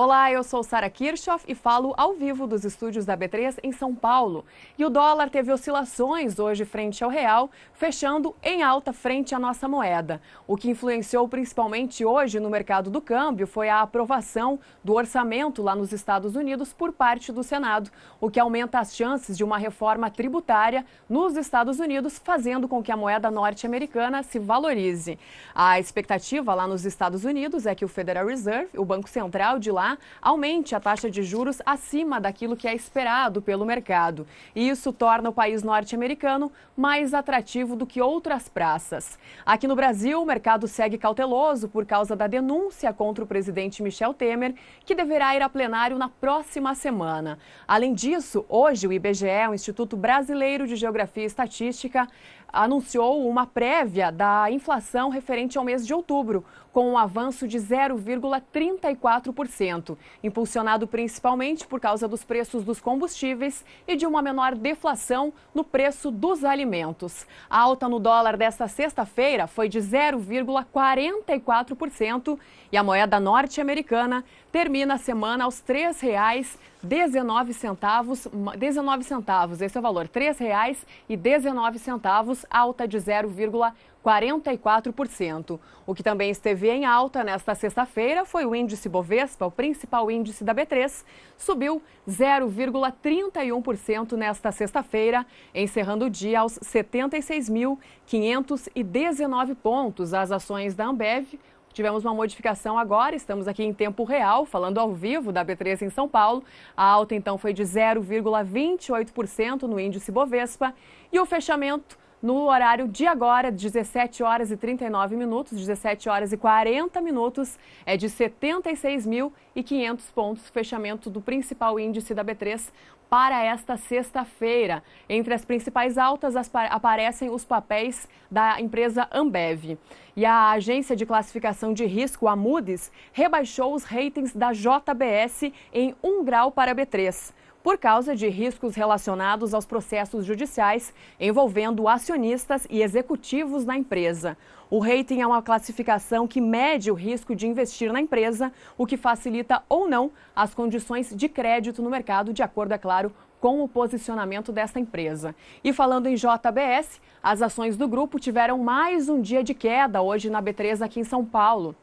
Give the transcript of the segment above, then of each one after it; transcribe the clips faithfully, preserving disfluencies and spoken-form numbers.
Olá, eu sou Sara Kirchhoff e falo ao vivo dos estúdios da B três em São Paulo. E o dólar teve oscilações hoje frente ao real, fechando em alta frente à nossa moeda. O que influenciou principalmente hoje no mercado do câmbio foi a aprovação do orçamento lá nos Estados Unidos por parte do Senado, o que aumenta as chances de uma reforma tributária nos Estados Unidos, fazendo com que a moeda norte-americana se valorize. A expectativa lá nos Estados Unidos é que o Federal Reserve, o Banco Central de lá, aumente a taxa de juros acima daquilo que é esperado pelo mercado. E isso torna o país norte-americano mais atrativo do que outras praças. Aqui no Brasil, o mercado segue cauteloso por causa da denúncia contra o presidente Michel Temer, que deverá ir a plenário na próxima semana. Além disso, hoje o I B G E, o Instituto Brasileiro de Geografia e Estatística, anunciou uma prévia da inflação referente ao mês de outubro, com um avanço de zero vírgula trinta e quatro por cento, impulsionado principalmente por causa dos preços dos combustíveis e de uma menor deflação no preço dos alimentos. A alta no dólar desta sexta-feira foi de zero vírgula quarenta e quatro por cento e a moeda norte-americana termina a semana aos três reais e dezenove centavos, dezenove centavos, esse é o valor, três reais e dezenove centavos, alta de zero vírgula quarenta e quatro por cento. O que também esteve em alta nesta sexta-feira foi o índice Bovespa, o principal índice da B três, subiu zero vírgula trinta e um por cento nesta sexta-feira, encerrando o dia aos setenta e seis mil quinhentos e dezenove pontos. As ações da Ambev tivemos uma modificação agora, estamos aqui em tempo real, falando ao vivo da B três em São Paulo. A alta então foi de zero vírgula vinte e oito por cento no índice Bovespa e o fechamento no horário de agora, dezessete horas e trinta e nove minutos, dezessete horas e quarenta minutos, é de setenta e seis mil e quinhentos pontos, fechamento do principal índice da B três para esta sexta-feira. Entre as principais altas as, aparecem os papéis da empresa Ambev. E a agência de classificação de risco, a Moody's, rebaixou os ratings da J B S em um grau para a B três, por causa de riscos relacionados aos processos judiciais envolvendo acionistas e executivos na empresa. O rating é uma classificação que mede o risco de investir na empresa, o que facilita ou não as condições de crédito no mercado, de acordo, é claro, com o posicionamento desta empresa. E falando em J B S, as ações do grupo tiveram mais um dia de queda hoje na B três aqui em São Paulo.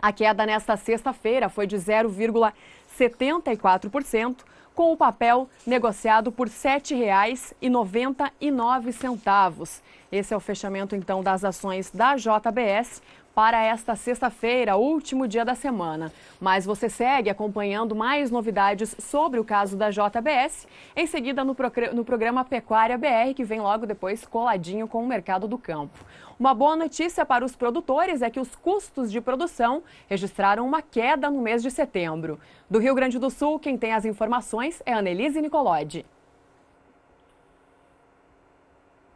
A queda nesta sexta-feira foi de zero vírgula setenta e quatro por cento, com o papel negociado por sete reais e noventa e nove centavos. Esse é o fechamento, então, das ações da J B S para esta sexta-feira, último dia da semana. Mas você segue acompanhando mais novidades sobre o caso da J B S, em seguida no, no programa Pecuária B R, que vem logo depois coladinho com o mercado do campo. Uma boa notícia para os produtores é que os custos de produção registraram uma queda no mês de setembro. Do Rio Grande do Sul, quem tem as informações é Annelise Nicolodi.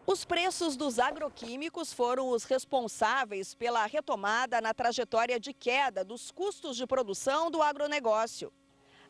Os preços dos agroquímicos foram os responsáveis pela retomada na trajetória de queda dos custos de produção do agronegócio.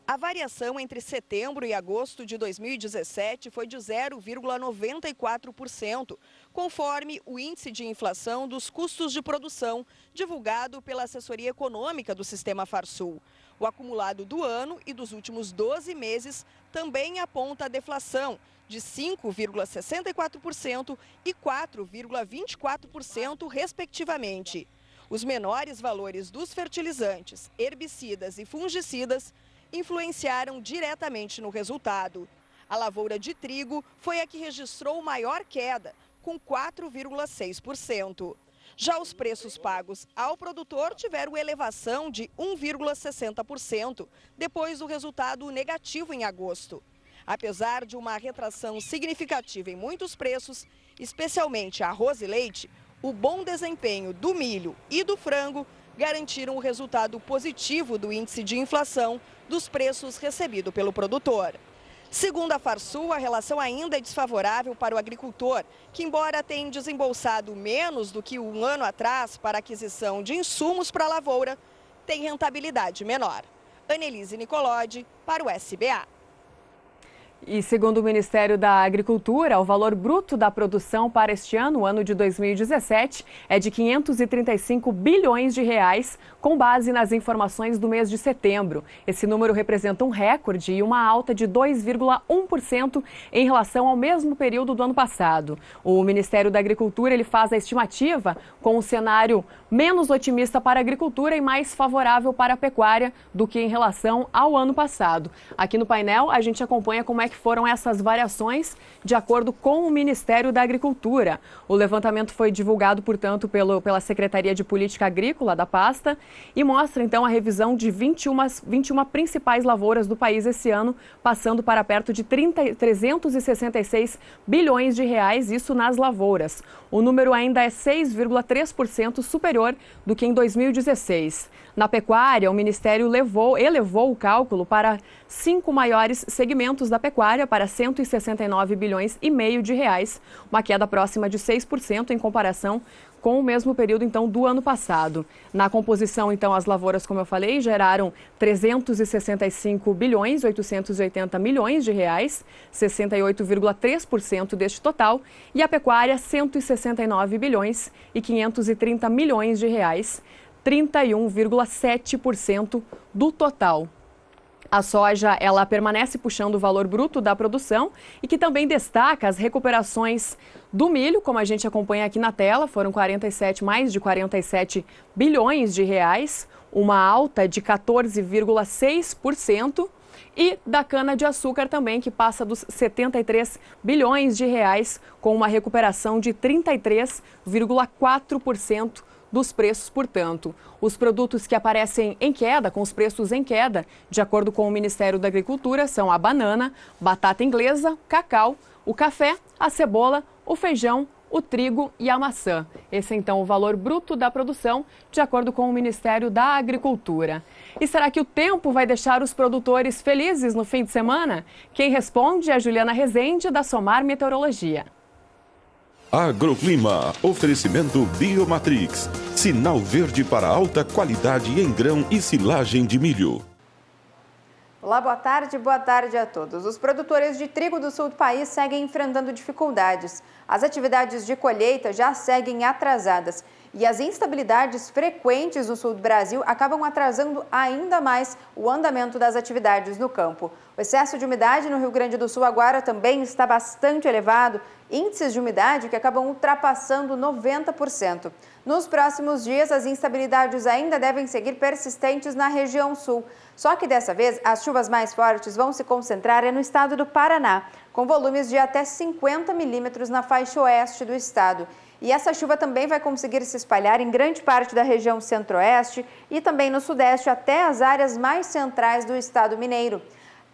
A variação entre setembro e agosto de dois mil e dezessete foi de zero vírgula noventa e quatro por cento, conforme o índice de inflação dos custos de produção, divulgado pela assessoria econômica do sistema Farsul. O acumulado do ano e dos últimos doze meses também aponta a deflação, de cinco vírgula sessenta e quatro por cento e quatro vírgula vinte e quatro por cento, respectivamente. Os menores valores dos fertilizantes, herbicidas e fungicidas influenciaram diretamente no resultado. A lavoura de trigo foi a que registrou maior queda, com quatro vírgula seis por cento. Já os preços pagos ao produtor tiveram elevação de um vírgula sessenta por cento, depois do resultado negativo em agosto. Apesar de uma retração significativa em muitos preços, especialmente arroz e leite, o bom desempenho do milho e do frango garantiram o resultado positivo do índice de inflação dos preços recebido pelo produtor. Segundo a Farsul, a relação ainda é desfavorável para o agricultor, que embora tenha desembolsado menos do que um ano atrás para a aquisição de insumos para a lavoura, tem rentabilidade menor. Annelise Nicolodi, para o S B A. E segundo o Ministério da Agricultura, o valor bruto da produção para este ano, o ano de dois mil e dezessete, é de quinhentos e trinta e cinco bilhões de reais, com base nas informações do mês de setembro. Esse número representa um recorde e uma alta de dois vírgula um por cento em relação ao mesmo período do ano passado. O Ministério da Agricultura ele faz a estimativa com um cenário menos otimista para a agricultura e mais favorável para a pecuária do que em relação ao ano passado. Aqui no painel, a gente acompanha como é que foram essas variações de acordo com o Ministério da Agricultura. O levantamento foi divulgado, portanto, pelo, pela Secretaria de Política Agrícola da pasta e mostra, então, a revisão de vinte e uma, vinte e uma principais lavouras do país esse ano, passando para perto de trezentos e sessenta e seis bilhões de reais, isso nas lavouras. O número ainda é seis vírgula três por cento superior do que em dois mil e dezesseis. Na pecuária, o Ministério levou, elevou o cálculo para cinco maiores segmentos da pecuária para cento e sessenta e nove bilhões e meio de reais, uma queda próxima de seis por cento em comparação com o mesmo período, então, do ano passado. Na composição, então, as lavouras, como eu falei, geraram trezentos e sessenta e cinco bilhões oitocentos e oitenta milhões de reais, sessenta e oito vírgula três por cento deste total, e a pecuária cento e sessenta e nove bilhões e quinhentos e trinta milhões de reais, trinta e um vírgula sete por cento do total. A soja, ela permanece puxando o valor bruto da produção e que também destaca as recuperações do milho, como a gente acompanha aqui na tela, foram quarenta e sete, mais de quarenta e sete bilhões de reais, uma alta de quatorze vírgula seis por cento. E da cana-de-açúcar também, que passa dos setenta e três bilhões de reais, com uma recuperação de trinta e três vírgula quatro por cento. Dos preços, portanto. Os produtos que aparecem em queda, com os preços em queda, de acordo com o Ministério da Agricultura, são a banana, batata inglesa, cacau, o café, a cebola, o feijão, o trigo e a maçã. Esse é, então, o valor bruto da produção, de acordo com o Ministério da Agricultura. E será que o tempo vai deixar os produtores felizes no fim de semana? Quem responde é a Juliana Rezende, da Somar Meteorologia. Agroclima, oferecimento Biomatrix, sinal verde para alta qualidade em grão e silagem de milho. Olá, boa tarde, boa tarde a todos. Os produtores de trigo do sul do país seguem enfrentando dificuldades. As atividades de colheita já seguem atrasadas e as instabilidades frequentes no sul do Brasil acabam atrasando ainda mais o andamento das atividades no campo. O excesso de umidade no Rio Grande do Sul agora também está bastante elevado, índices de umidade que acabam ultrapassando noventa por cento. Nos próximos dias, as instabilidades ainda devem seguir persistentes na região sul. Só que dessa vez, as chuvas mais fortes vão se concentrar no estado do Paraná, com volumes de até cinquenta milímetros na faixa oeste do estado. E essa chuva também vai conseguir se espalhar em grande parte da região centro-oeste e também no sudeste até as áreas mais centrais do estado mineiro.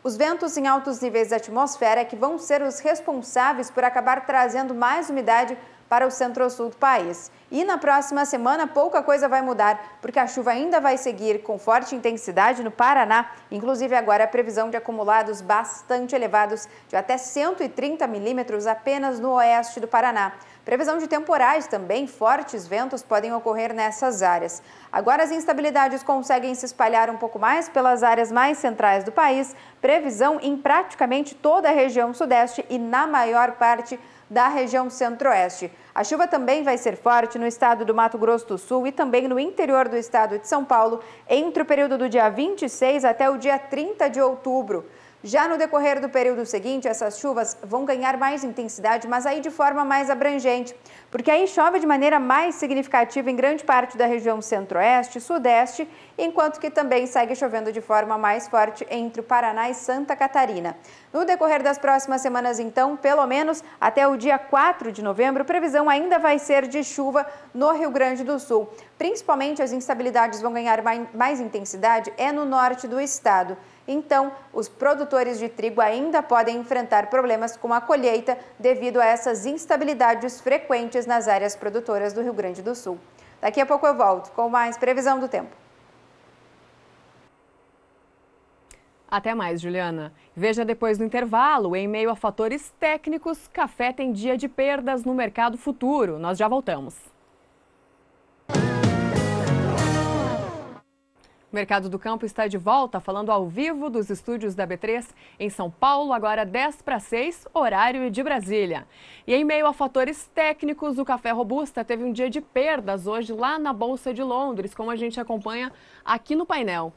Os ventos em altos níveis da atmosfera que vão ser os responsáveis por acabar trazendo mais umidade para o centro-sul do país. E na próxima semana pouca coisa vai mudar, porque a chuva ainda vai seguir com forte intensidade no Paraná. Inclusive agora a previsão de acumulados bastante elevados, de até cento e trinta milímetros apenas no oeste do Paraná. Previsão de temporais também, fortes ventos podem ocorrer nessas áreas. Agora as instabilidades conseguem se espalhar um pouco mais pelas áreas mais centrais do país, previsão em praticamente toda a região sudeste e na maior parte da região centro-oeste. A chuva também vai ser forte no estado do Mato Grosso do Sul e também no interior do estado de São Paulo, entre o período do dia vinte e seis até o dia trinta de outubro. Já no decorrer do período seguinte, essas chuvas vão ganhar mais intensidade, mas aí de forma mais abrangente, porque aí chove de maneira mais significativa em grande parte da região centro-oeste e sudeste, enquanto que também segue chovendo de forma mais forte entre o Paraná e Santa Catarina. No decorrer das próximas semanas, então, pelo menos até o dia quatro de novembro, a previsão ainda vai ser de chuva no Rio Grande do Sul. Principalmente as instabilidades vão ganhar mais intensidade é no norte do estado. Então, os produtores de trigo ainda podem enfrentar problemas com a colheita devido a essas instabilidades frequentes nas áreas produtoras do Rio Grande do Sul. Daqui a pouco eu volto com mais previsão do tempo. Até mais, Juliana. Veja depois do intervalo, em meio a fatores técnicos, café tem dia de perdas no mercado futuro. Nós já voltamos. Mercado do Campo está de volta, falando ao vivo dos estúdios da B três em São Paulo, agora dez para seis, horário de Brasília. E em meio a fatores técnicos, o café robusta teve um dia de perdas hoje lá na Bolsa de Londres, como a gente acompanha aqui no painel.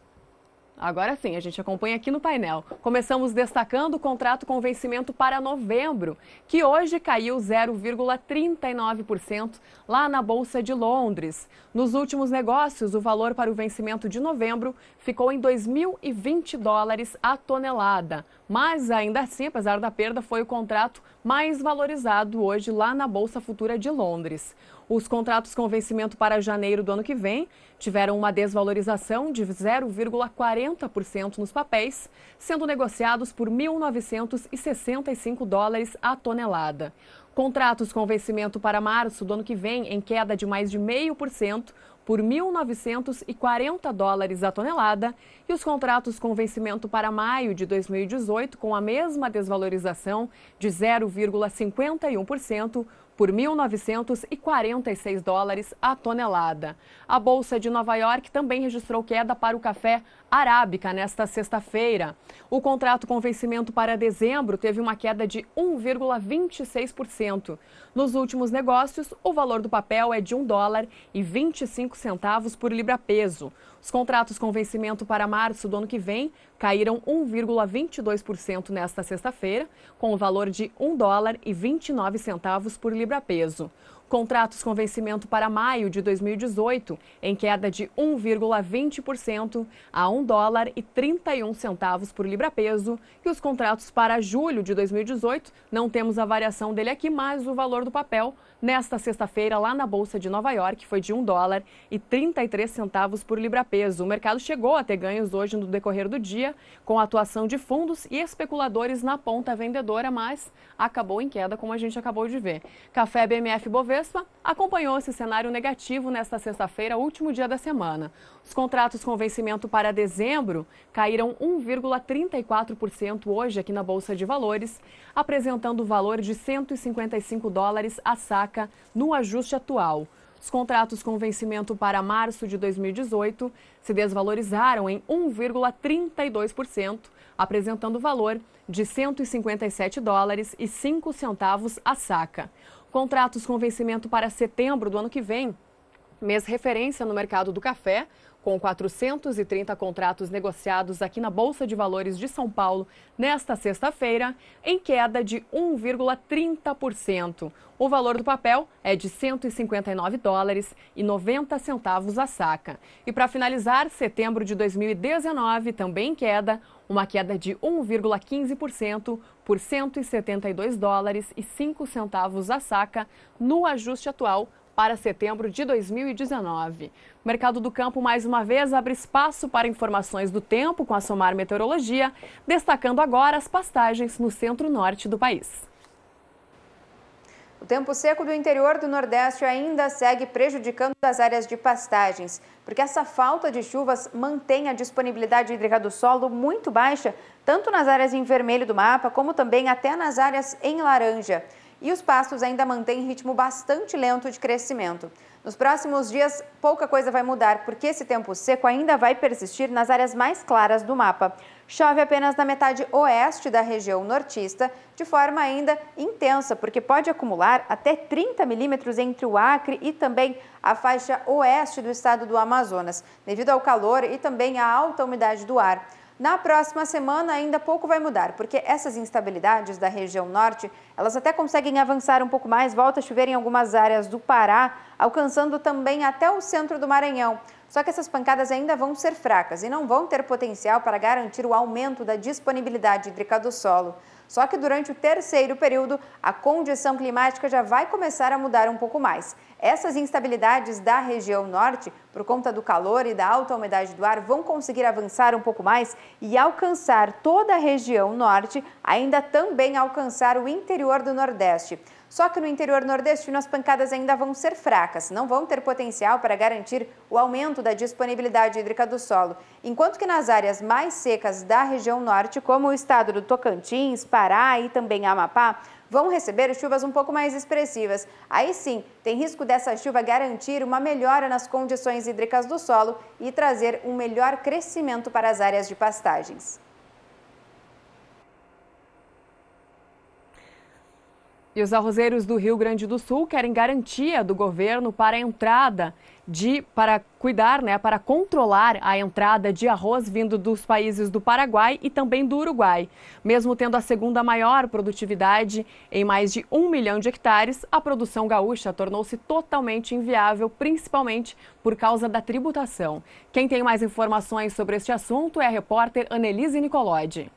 Agora sim, a gente acompanha aqui no painel. Começamos destacando o contrato com vencimento para novembro, que hoje caiu zero vírgula trinta e nove por cento lá na Bolsa de Londres. Nos últimos negócios, o valor para o vencimento de novembro ficou em dois mil e vinte dólares a tonelada. Mas, ainda assim, apesar da perda, foi o contrato mais valorizado hoje lá na Bolsa Futura de Londres. Os contratos com vencimento para janeiro do ano que vem tiveram uma desvalorização de zero vírgula quarenta por cento nos papéis, sendo negociados por mil novecentos e sessenta e cinco dólares a tonelada. Contratos com vencimento para março do ano que vem em queda de mais de zero vírgula cinco por cento por mil novecentos e quarenta dólares a tonelada, e os contratos com vencimento para maio de dois mil e dezoito com a mesma desvalorização de zero vírgula cinquenta e um por cento por mil novecentos e quarenta e seis dólares a tonelada. A Bolsa de Nova York também registrou queda para o café arábica nesta sexta-feira. O contrato com vencimento para dezembro teve uma queda de um vírgula vinte e seis por cento. Nos últimos negócios, o valor do papel é de um dólar e vinte e cinco centavos por libra-peso. Os contratos com vencimento para março do ano que vem caíram um vírgula vinte e dois por cento nesta sexta-feira, com o valor de um dólar e vinte e nove centavos por libra-peso. Contratos com vencimento para maio de dois mil e dezoito, em queda de um vírgula vinte por cento a um dólar e trinta e um centavos por libra-peso. E os contratos para julho de dois mil e dezoito, não temos a variação dele aqui, mas o valor do papel nesta sexta-feira lá na Bolsa de Nova York foi de um dólar e trinta e três centavos por libra-peso. O mercado chegou a ter ganhos hoje no decorrer do dia, com a atuação de fundos e especuladores na ponta vendedora, mas acabou em queda, como a gente acabou de ver. Café B M F Bovespa acompanhou esse cenário negativo nesta sexta-feira, último dia da semana. Os contratos com vencimento para dezembro caíram um vírgula trinta e quatro por cento hoje aqui na Bolsa de Valores, apresentando o valor de cento e cinquenta e cinco dólares a saca no ajuste atual. Os contratos com vencimento para março de dois mil e dezoito se desvalorizaram em um vírgula trinta e dois por cento, apresentando o valor de cento e cinquenta e sete dólares e cinco centavos a saca. Contratos com vencimento para setembro do ano que vem, mês referência no mercado do café, com quatrocentos e trinta contratos negociados aqui na Bolsa de Valores de São Paulo nesta sexta-feira, em queda de um vírgula trinta por cento. O valor do papel é de cento e cinquenta e nove dólares e noventa centavos a saca. E para finalizar, setembro de dois mil e dezenove, também em queda, uma queda de um vírgula quinze por cento por cento e setenta e dois dólares e cinco centavos a saca no ajuste atual para setembro de dois mil e dezenove. O Mercado do Campo, mais uma vez, abre espaço para informações do tempo com a Somar Meteorologia, destacando agora as pastagens no centro-norte do país. O tempo seco do interior do Nordeste ainda segue prejudicando as áreas de pastagens, porque essa falta de chuvas mantém a disponibilidade hídrica do solo muito baixa, tanto nas áreas em vermelho do mapa, como também até nas áreas em laranja. E os pastos ainda mantêm ritmo bastante lento de crescimento. Nos próximos dias, pouca coisa vai mudar, porque esse tempo seco ainda vai persistir nas áreas mais claras do mapa. Chove apenas na metade oeste da região nortista, de forma ainda intensa, porque pode acumular até trinta milímetros entre o Acre e também a faixa oeste do estado do Amazonas, devido ao calor e também à alta umidade do ar. Na próxima semana ainda pouco vai mudar, porque essas instabilidades da região norte, elas até conseguem avançar um pouco mais, volta a chover em algumas áreas do Pará, alcançando também até o centro do Maranhão. Só que essas pancadas ainda vão ser fracas e não vão ter potencial para garantir o aumento da disponibilidade hídrica do solo. Só que durante o terceiro período, a condição climática já vai começar a mudar um pouco mais. Essas instabilidades da região norte, por conta do calor e da alta umidade do ar, vão conseguir avançar um pouco mais e alcançar toda a região norte, ainda também alcançar o interior do Nordeste. Só que no interior nordestino as pancadas ainda vão ser fracas, não vão ter potencial para garantir o aumento da disponibilidade hídrica do solo. Enquanto que nas áreas mais secas da região norte, como o estado do Tocantins, Pará e também Amapá, vão receber chuvas um pouco mais expressivas. Aí sim, tem risco dessa chuva garantir uma melhora nas condições hídricas do solo e trazer um melhor crescimento para as áreas de pastagens. E os arrozeiros do Rio Grande do Sul querem garantia do governo para a entrada de, para cuidar, né, para controlar a entrada de arroz vindo dos países do Paraguai e também do Uruguai. Mesmo tendo a segunda maior produtividade em mais de um milhão de hectares, a produção gaúcha tornou-se totalmente inviável, principalmente por causa da tributação. Quem tem mais informações sobre este assunto é a repórter Annelise Nicolodi.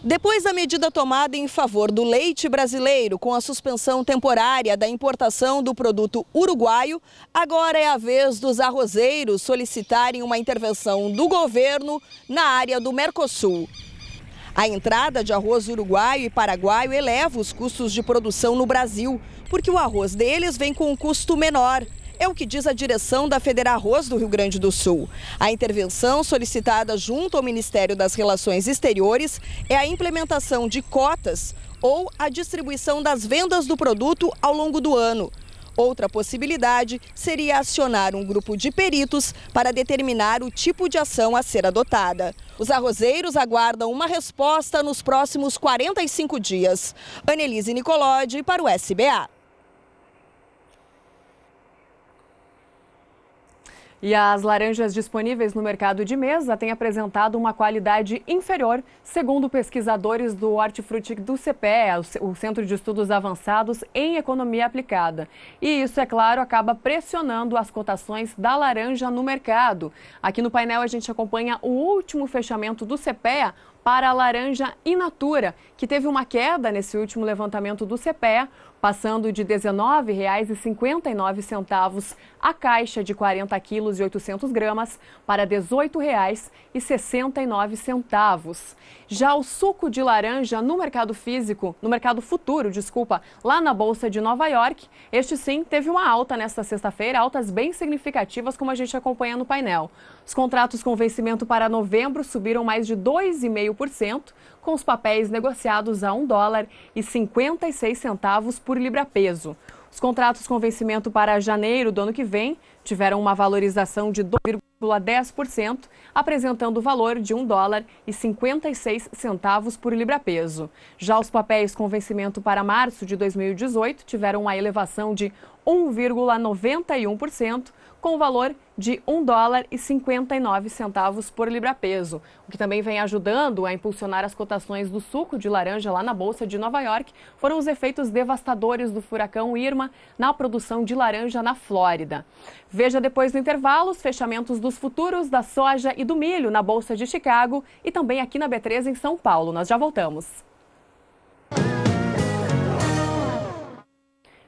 Depois da medida tomada em favor do leite brasileiro, com a suspensão temporária da importação do produto uruguaio, agora é a vez dos arrozeiros solicitarem uma intervenção do governo na área do Mercosul. A entrada de arroz uruguaio e paraguaio eleva os custos de produção no Brasil, porque o arroz deles vem com um custo menor. É o que diz a direção da Federarroz do Rio Grande do Sul. A intervenção solicitada junto ao Ministério das Relações Exteriores é a implementação de cotas ou a distribuição das vendas do produto ao longo do ano. Outra possibilidade seria acionar um grupo de peritos para determinar o tipo de ação a ser adotada. Os arrozeiros aguardam uma resposta nos próximos quarenta e cinco dias. Annelise Nicolodi para o S B A. E as laranjas disponíveis no mercado de mesa têm apresentado uma qualidade inferior, segundo pesquisadores do Hortifruti do Cepea, o Centro de Estudos Avançados em Economia Aplicada. E isso, é claro, acaba pressionando as cotações da laranja no mercado. Aqui no painel a gente acompanha o último fechamento do Cepea para a laranja in natura, que teve uma queda nesse último levantamento do Cepea, passando de dezenove reais e cinquenta e nove centavos a caixa de quarenta quilos e oitocentos gramas para dezoito reais e sessenta e nove centavos. Já o suco de laranja no mercado físico, no mercado futuro, desculpa, lá na Bolsa de Nova York, este sim teve uma alta nesta sexta-feira, altas bem significativas, como a gente acompanha no painel. Os contratos com vencimento para novembro subiram mais de dois vírgula cinco por cento, com os papéis negociados a um dólar e cinquenta e seis centavos por libra-peso. Os contratos com vencimento para janeiro do ano que vem tiveram uma valorização de dois vírgula dez por cento, apresentando o valor de um dólar e cinquenta e seis centavos por libra-peso. Já os papéis com vencimento para março de dois mil e dezoito tiveram uma elevação de um vírgula noventa e um por cento, com o valor de um dólar e cinquenta e nove centavos por libra-peso, o que também vem ajudando a impulsionar as cotações do suco de laranja lá na Bolsa de Nova York. Foram os efeitos devastadores do furacão Irma na produção de laranja na Flórida. Veja depois do intervalo os fechamentos dos futuros da soja e do milho na Bolsa de Chicago e também aqui na B três em São Paulo. Nós já voltamos.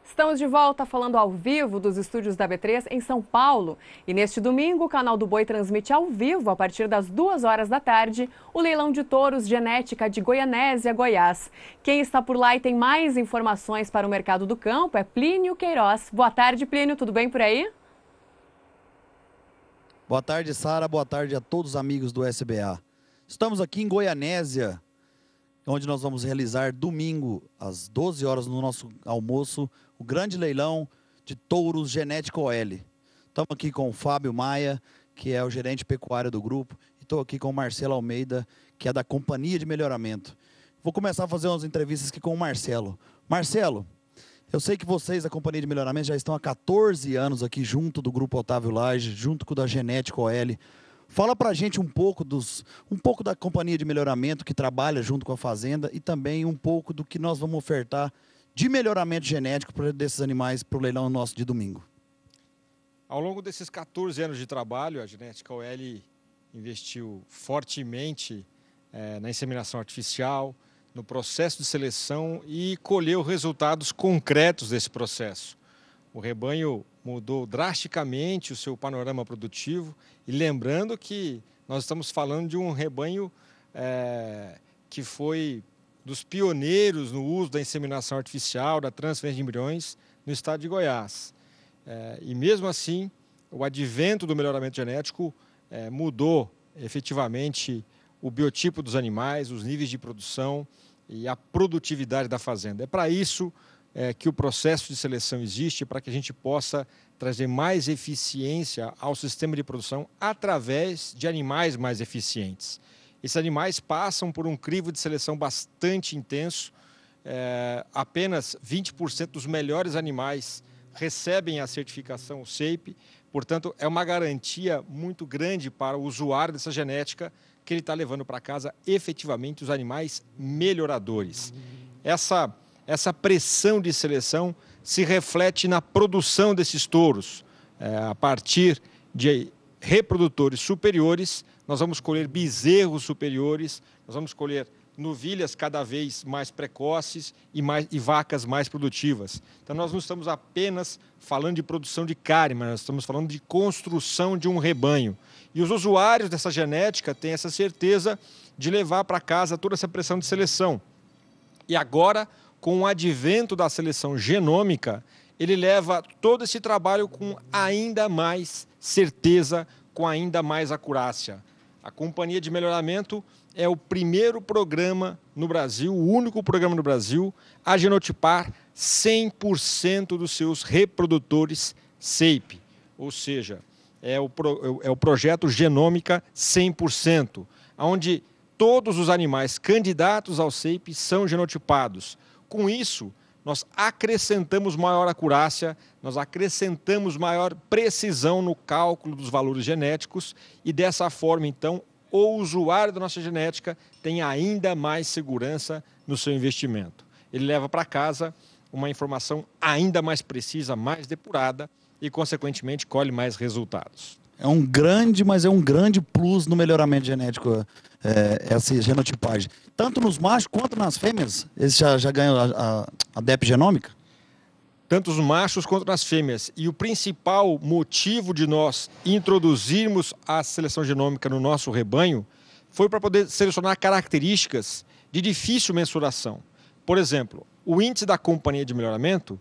Estamos de volta falando ao vivo dos estúdios da B três em São Paulo. E neste domingo, o Canal do Boi transmite ao vivo, a partir das duas horas da tarde, o Leilão de Touros Genética de Goianésia, Goiás. Quem está por lá e tem mais informações para o mercado do campo é Plínio Queiroz. Boa tarde, Plínio. Tudo bem por aí? Boa tarde, Sara. Boa tarde a todos os amigos do S B A. Estamos aqui em Goianésia, onde nós vamos realizar domingo, às doze horas, no nosso almoço, o grande leilão de touros Genética O L. Estamos aqui com o Fábio Maia, que é o gerente pecuário do grupo, e estou aqui com o Marcelo Almeida, que é da Companhia de Melhoramento. Vou começar a fazer umas entrevistas aqui com o Marcelo. Marcelo, eu sei que vocês, a Companhia de Melhoramento, já estão há quatorze anos aqui junto do grupo Otávio Lage, junto com o da Genética O L. Fala pra gente um pouco dos, um pouco da Companhia de Melhoramento que trabalha junto com a fazenda e também um pouco do que nós vamos ofertar de melhoramento genético desses animais para o leilão nosso de domingo. Ao longo desses quatorze anos de trabalho, a Genética O L investiu fortemente é, na inseminação artificial, no processo de seleção e colheu resultados concretos desse processo. O rebanho mudou drasticamente o seu panorama produtivo e lembrando que nós estamos falando de um rebanho é, que foi dos pioneiros no uso da inseminação artificial, da transferência de embriões no estado de Goiás. É, e mesmo assim, o advento do melhoramento genético é, mudou efetivamente o biotipo dos animais, os níveis de produção e a produtividade da fazenda. É para isso é, que o processo de seleção existe, para que a gente possa trazer mais eficiência ao sistema de produção através de animais mais eficientes. Esses animais passam por um crivo de seleção bastante intenso. É, apenas vinte por cento dos melhores animais recebem a certificação SEIP, portanto, é uma garantia muito grande para o usuário dessa genética que ele está levando para casa efetivamente os animais melhoradores. Essa, essa pressão de seleção se reflete na produção desses touros. É, a partir de reprodutores superiores, nós vamos colher bezerros superiores, nós vamos colher novilhas cada vez mais precoces e, mais, e vacas mais produtivas. Então, nós não estamos apenas falando de produção de carne, mas nós estamos falando de construção de um rebanho. E os usuários dessa genética têm essa certeza de levar para casa toda essa pressão de seleção. E agora, com o advento da seleção genômica, ele leva todo esse trabalho com ainda mais certeza, com ainda mais acurácia. A Companhia de Melhoramento é o primeiro programa no Brasil, o único programa no Brasil, a genotipar cem por cento dos seus reprodutores SEIP. Ou seja, é o, pro, é o projeto Genômica cem por cento, onde todos os animais candidatos ao SEIP são genotipados. Com isso, nós acrescentamos maior acurácia, nós acrescentamos maior precisão no cálculo dos valores genéticos e, dessa forma, então, o usuário da nossa genética tem ainda mais segurança no seu investimento. Ele leva para casa uma informação ainda mais precisa, mais depurada e, consequentemente, colhe mais resultados. É um grande, mas é um grande plus no melhoramento genético, é, essa genotipagem. Tanto nos machos quanto nas fêmeas, eles já, já ganham a, a, a D E P genômica? Tanto os machos quanto nas fêmeas. E o principal motivo de nós introduzirmos a seleção genômica no nosso rebanho foi para poder selecionar características de difícil mensuração. Por exemplo, o índice da Companhia de Melhoramento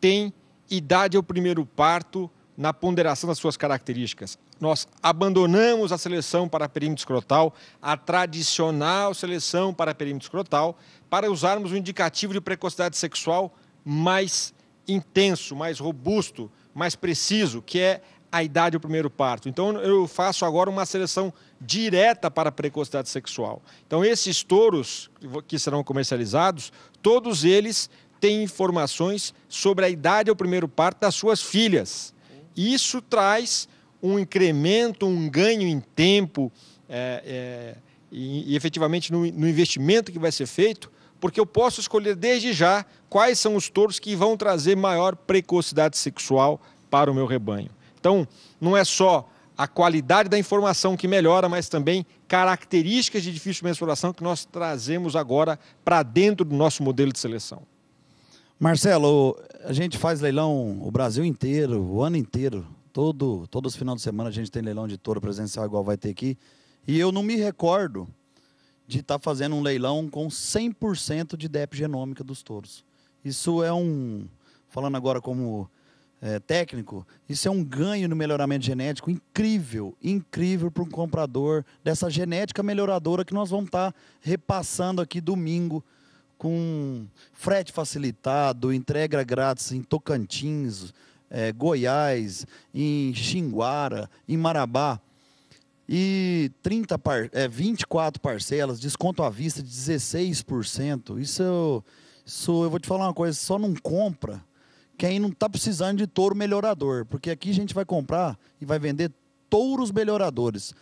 tem idade ao primeiro parto na ponderação das suas características. Nós abandonamos a seleção para perímetro escrotal, a tradicional seleção para perímetro escrotal, para usarmos um indicativo de precocidade sexual mais intenso, mais robusto, mais preciso, que é a idade do primeiro parto. Então, eu faço agora uma seleção direta para a precocidade sexual. Então, esses touros que serão comercializados, todos eles têm informações sobre a idade ao primeiro parto das suas filhas. Isso traz um incremento, um ganho em tempo é, é, e, e efetivamente no, no investimento que vai ser feito, porque eu posso escolher desde já quais são os touros que vão trazer maior precocidade sexual para o meu rebanho. Então, não é só a qualidade da informação que melhora, mas também características de difícil mensuração que nós trazemos agora para dentro do nosso modelo de seleção. Marcelo, a gente faz leilão o Brasil inteiro, o ano inteiro. Todo, todos os finais de semana a gente tem leilão de touro presencial igual vai ter aqui. E eu não me recordo de estar fazendo um leilão com cem por cento de D E P genômica dos touros. Isso é um, falando agora como é, técnico, isso é um ganho no melhoramento genético incrível, incrível para um comprador dessa genética melhoradora que nós vamos estar repassando aqui domingo, com frete facilitado, entrega grátis em Tocantins, é, Goiás, em Xinguara, em Marabá. E trinta par, é, vinte e quatro parcelas, desconto à vista de dezesseis por cento. Isso, isso eu vou te falar uma coisa, só não compra quem não está precisando de touro melhorador. Porque aqui a gente vai comprar e vai vender touros melhoradores.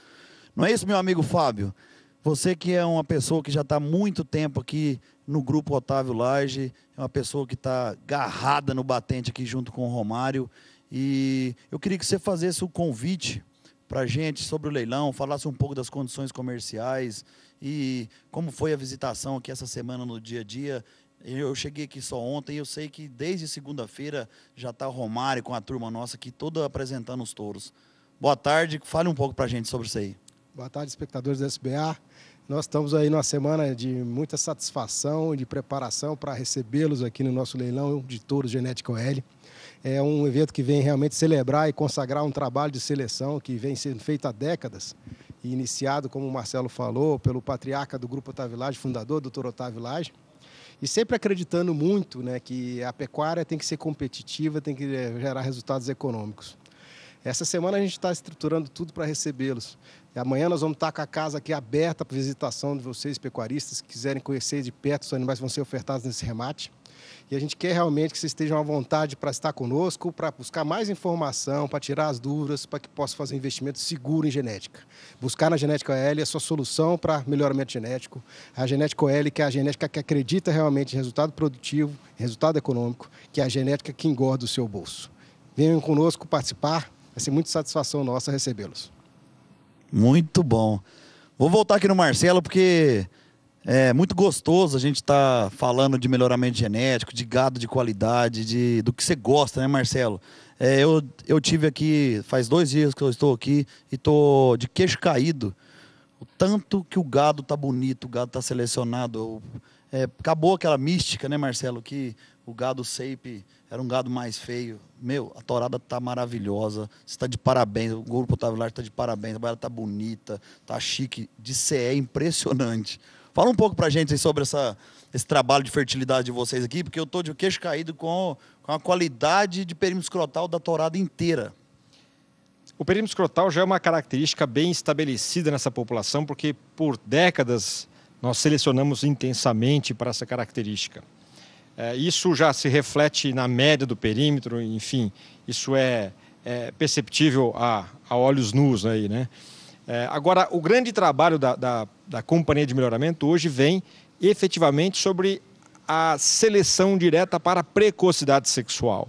Não é isso, meu amigo Fábio? Você que é uma pessoa que já está há muito tempo aqui no grupo Otávio Lage, é uma pessoa que está agarrada no batente aqui junto com o Romário. E eu queria que você fizesse o convite para a gente sobre o leilão, falasse um pouco das condições comerciais e como foi a visitação aqui essa semana no dia a dia. Eu cheguei aqui só ontem e eu sei que desde segunda-feira já está o Romário com a turma nossa aqui toda apresentando os touros. Boa tarde, fale um pouco para a gente sobre isso aí. Boa tarde, espectadores da S B A. Nós estamos aí numa semana de muita satisfação e de preparação para recebê-los aqui no nosso leilão de touros Genética O L. É um evento que vem realmente celebrar e consagrar um trabalho de seleção que vem sendo feito há décadas e iniciado, como o Marcelo falou, pelo patriarca do Grupo Otávio Lage, fundador, doutor Otávio Lage, e sempre acreditando muito, né, que a pecuária tem que ser competitiva, tem que gerar resultados econômicos. Essa semana a gente está estruturando tudo para recebê-los. E amanhã nós vamos estar com a casa aqui aberta para visitação de vocês, pecuaristas, que quiserem conhecer de perto os animais que vão ser ofertados nesse remate. E a gente quer realmente que vocês estejam à vontade para estar conosco, para buscar mais informação, para tirar as dúvidas, para que possa fazer um investimento seguro em genética. Buscar na Genética O L a sua solução para melhoramento genético. A Genética O L, que é a genética que acredita realmente em resultado produtivo, em resultado econômico, que é a genética que engorda o seu bolso. Venham conosco participar. Vai ser muita satisfação nossa recebê-los. Muito bom. Vou voltar aqui no Marcelo, porque é muito gostoso a gente estar falando de melhoramento genético, de gado de qualidade, de, do que você gosta, né, Marcelo? É, eu, eu tive aqui, faz dois dias que eu estou aqui, e estou de queixo caído. O tanto que o gado está bonito, o gado está selecionado. É, acabou aquela mística, né, Marcelo, que o gado Seipe era um gado mais feio. Meu, a tourada está maravilhosa. Você está de parabéns. O grupo Otávio Lage está de parabéns. A barra está bonita, está chique. De C E impressionante. Fala um pouco para a gente aí sobre essa, esse trabalho de fertilidade de vocês aqui, porque eu estou de queixo caído com, com a qualidade de perímetro escrotal da tourada inteira. O perímetro escrotal já é uma característica bem estabelecida nessa população, porque por décadas nós selecionamos intensamente para essa característica. Isso já se reflete na média do perímetro, enfim, isso é, é perceptível a, a olhos nus aí, né? É, agora, o grande trabalho da, da, da Companhia de Melhoramento hoje vem efetivamente sobre a seleção direta para a precocidade sexual.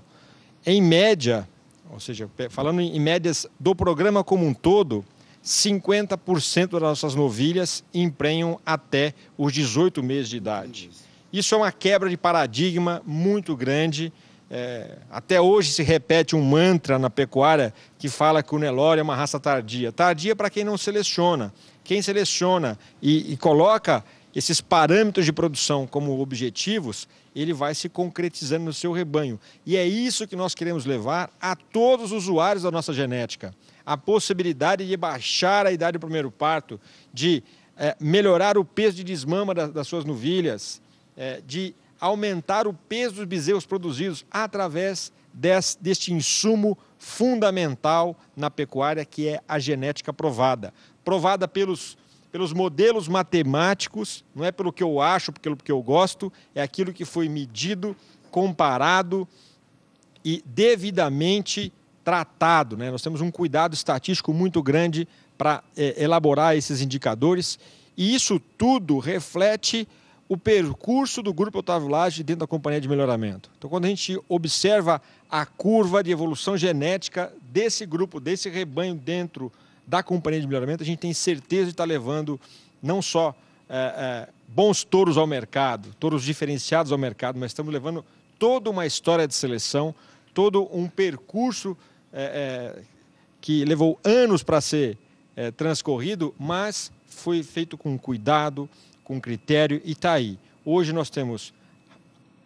Em média, ou seja, falando em médias do programa como um todo, cinquenta por cento das nossas novilhas emprenham até os dezoito meses de idade. Isso é uma quebra de paradigma muito grande. É, até hoje se repete um mantra na pecuária que fala que o Nelore é uma raça tardia. Tardia para quem não seleciona. Quem seleciona e, e coloca esses parâmetros de produção como objetivos, ele vai se concretizando no seu rebanho. E é isso que nós queremos levar a todos os usuários da nossa genética. A possibilidade de baixar a idade do primeiro parto, de é, melhorar o peso de desmama das, das suas novilhas, É, de aumentar o peso dos bezerros produzidos através des, deste insumo fundamental na pecuária, que é a genética provada. Provada pelos, pelos modelos matemáticos, não é pelo que eu acho, pelo que eu gosto, é aquilo que foi medido, comparado e devidamente tratado, né? Nós temos um cuidado estatístico muito grande para é, elaborar esses indicadores, e isso tudo reflete o percurso do Grupo Otávio Lage dentro da Companhia de Melhoramento. Então, quando a gente observa a curva de evolução genética desse grupo, desse rebanho dentro da Companhia de Melhoramento, a gente tem certeza de estar levando não só é, é, bons touros ao mercado, touros diferenciados ao mercado, mas estamos levando toda uma história de seleção, todo um percurso é, é, que levou anos para ser é, transcorrido, mas foi feito com cuidado, com critério, e está aí. Hoje nós temos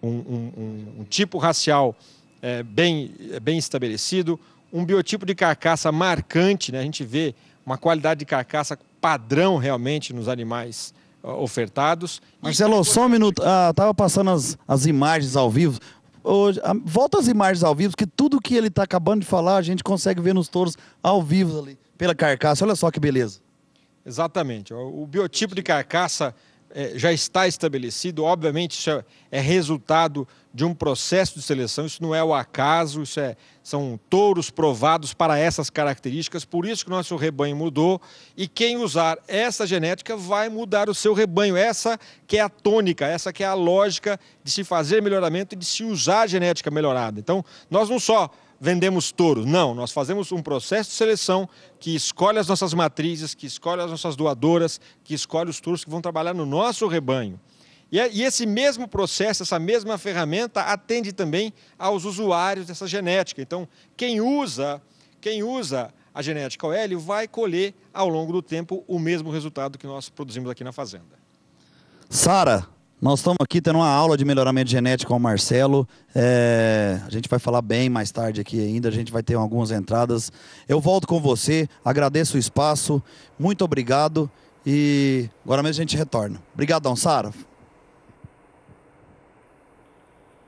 um, um, um, um tipo racial é, bem, bem estabelecido, um biotipo de carcaça marcante, né? A gente vê uma qualidade de carcaça padrão realmente nos animais ó, ofertados. Marcelo, e... só um minuto, estava ah, passando as, as imagens ao vivo. Hoje, a, volta as imagens ao vivo, que tudo que ele está acabando de falar a gente consegue ver nos touros ao vivo ali, pela carcaça. Olha só que beleza. Exatamente. O biotipo de carcaça é, já está estabelecido. Obviamente, isso é, é resultado de um processo de seleção. Isso não é o acaso, isso é, são touros provados para essas características. Por isso que o nosso rebanho mudou. E quem usar essa genética vai mudar o seu rebanho. Essa que é a tônica, essa que é a lógica de se fazer melhoramento e de se usar a genética melhorada. Então, nós não só vendemos touros. Não, nós fazemos um processo de seleção que escolhe as nossas matrizes, que escolhe as nossas doadoras, que escolhe os touros que vão trabalhar no nosso rebanho. E, e esse mesmo processo, essa mesma ferramenta atende também aos usuários dessa genética. Então, quem usa, quem usa a genética O L vai colher ao longo do tempo o mesmo resultado que nós produzimos aqui na fazenda. Sara, nós estamos aqui tendo uma aula de melhoramento genético com o Marcelo. É, a gente vai falar bem mais tarde aqui ainda, a gente vai ter algumas entradas. Eu volto com você, agradeço o espaço, muito obrigado e agora mesmo a gente retorna. Obrigadão, Sara.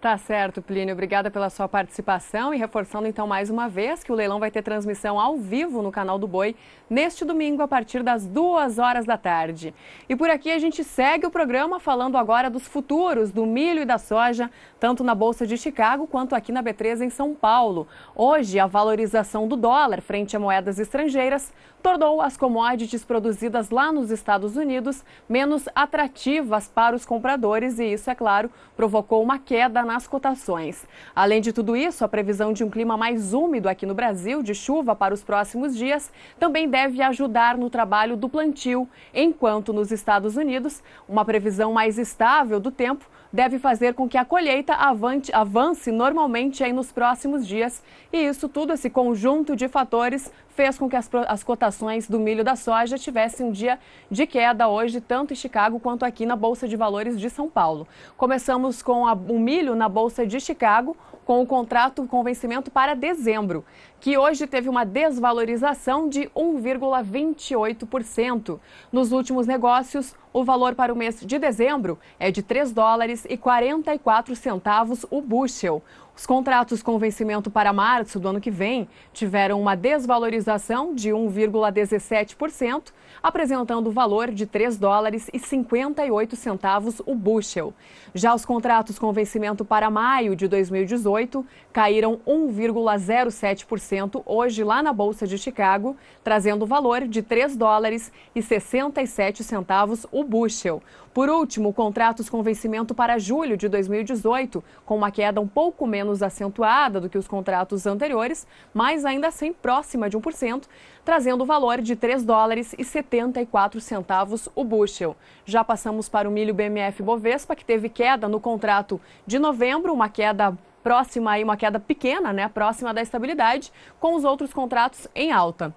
Tá certo, Plínio. Obrigada pela sua participação e reforçando então mais uma vez que o leilão vai ter transmissão ao vivo no Canal do Boi neste domingo a partir das duas horas da tarde. E por aqui a gente segue o programa falando agora dos futuros do milho e da soja, tanto na Bolsa de Chicago quanto aqui na B três em São Paulo. Hoje a valorização do dólar frente a moedas estrangeiras tornou as commodities produzidas lá nos Estados Unidos menos atrativas para os compradores e isso, é claro, provocou uma queda nas cotações. Além de tudo isso, a previsão de um clima mais úmido aqui no Brasil, de chuva para os próximos dias, também deve ajudar no trabalho do plantio, enquanto nos Estados Unidos, uma previsão mais estável do tempo deve fazer com que a colheita avance, avance normalmente aí nos próximos dias. E isso tudo, esse conjunto de fatores, fez com que as, as cotações do milho e da soja tivessem um dia de queda hoje, tanto em Chicago quanto aqui na Bolsa de Valores de São Paulo. Começamos com a, o milho na Bolsa de Chicago, com o contrato com vencimento para dezembro, que hoje teve uma desvalorização de um vírgula vinte e oito por cento. Nos últimos negócios, o valor para o mês de dezembro é de três dólares e quarenta e quatro centavos o bushel. Os contratos com vencimento para março do ano que vem tiveram uma desvalorização de um vírgula dezessete por cento, apresentando o valor de três dólares e cinquenta e oito centavos o bushel. Já os contratos com vencimento para maio de dois mil e dezoito caíram um vírgula zero sete por cento hoje lá na Bolsa de Chicago, trazendo o valor de três dólares e sessenta e sete centavos o bushel. Por último, contratos com vencimento para julho de dois mil e dezoito, com uma queda um pouco menos acentuada do que os contratos anteriores, mas ainda assim próxima de um por cento, trazendo o valor de três dólares e setenta e quatro centavos o bushel. Já passamos para o milho B M F Bovespa, que teve queda no contrato de novembro, uma queda próxima aí, uma queda pequena, né, próxima da estabilidade, com os outros contratos em alta.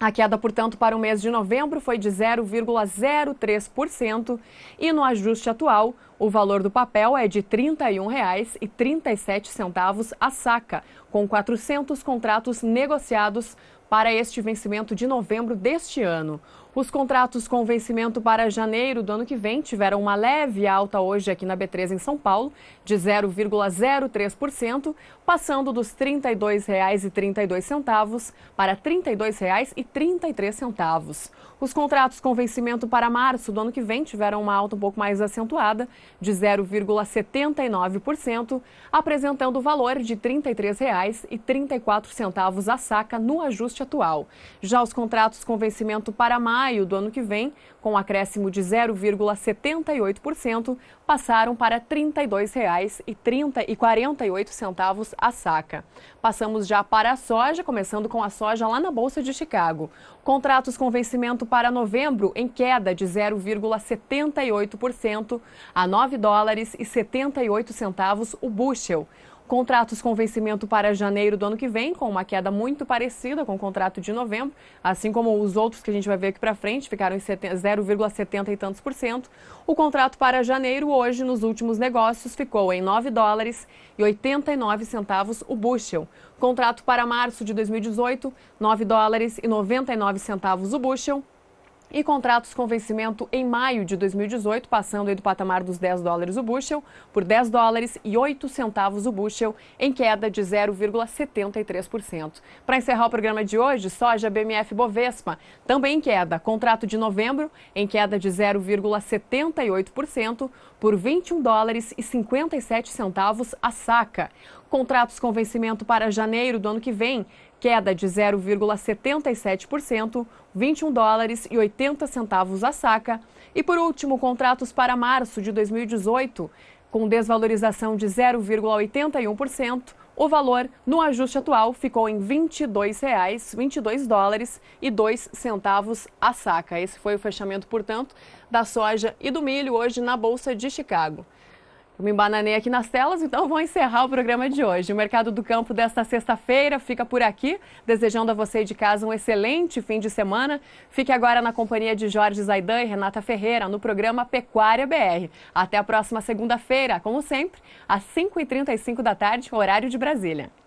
A queda, portanto, para o mês de novembro foi de zero vírgula zero três por cento e no ajuste atual, o valor do papel é de trinta e um reais e trinta e sete centavos a saca, com quatrocentos contratos negociados para este vencimento de novembro deste ano. Os contratos com vencimento para janeiro do ano que vem tiveram uma leve alta hoje aqui na B três em São Paulo, de zero vírgula zero três por cento, passando dos trinta e dois reais e trinta e dois centavos para trinta e dois reais e trinta e três centavos. Os contratos com vencimento para março do ano que vem tiveram uma alta um pouco mais acentuada, de zero vírgula setenta e nove por cento, apresentando o valor de trinta e três reais e trinta e quatro centavos a saca no ajuste atual. Já os contratos com vencimento para maio maio do ano que vem, com um acréscimo de zero vírgula setenta e oito por cento, passaram para trinta e dois reais e quarenta e oito centavos a saca. Passamos já para a soja, começando com a soja lá na Bolsa de Chicago. Contratos com vencimento para novembro em queda de zero vírgula setenta e oito por cento a nove dólares e setenta e oito centavos o bushel. Contratos com vencimento para janeiro do ano que vem, com uma queda muito parecida com o contrato de novembro, assim como os outros que a gente vai ver aqui para frente, ficaram em zero vírgula setenta e tantos por cento. O contrato para janeiro hoje, nos últimos negócios, ficou em nove dólares e oitenta e nove centavos o bushel. Contrato para março de dois mil e dezoito, nove dólares e noventa e nove centavos o bushel. E contratos com vencimento em maio de dois mil e dezoito, passando aí do patamar dos dez dólares o bushel, por dez dólares e oito centavos o bushel, em queda de zero vírgula setenta e três por cento. Para encerrar o programa de hoje, soja B M F Bovespa, também em queda. Contrato de novembro, em queda de zero vírgula setenta e oito por cento, por vinte e um dólares e cinquenta e sete centavos a saca. Contratos com vencimento para janeiro do ano que vem, queda de zero vírgula setenta e sete por cento, vinte e um dólares e oitenta centavos a saca. E por último, contratos para março de dois mil e dezoito, com desvalorização de zero vírgula oitenta e um por cento, o valor no ajuste atual ficou em vinte e dois reais, vinte e dois dólares e dois centavos a saca. Esse foi o fechamento, portanto, da soja e do milho hoje na Bolsa de Chicago. Eu me embananei aqui nas telas, então vou encerrar o programa de hoje. O Mercado do Campo desta sexta-feira fica por aqui, desejando a você de casa um excelente fim de semana. Fique agora na companhia de Jorge Zaidan e Renata Ferreira no programa Pecuária B R. Até a próxima segunda-feira, como sempre, às cinco e trinta e cinco da tarde, horário de Brasília.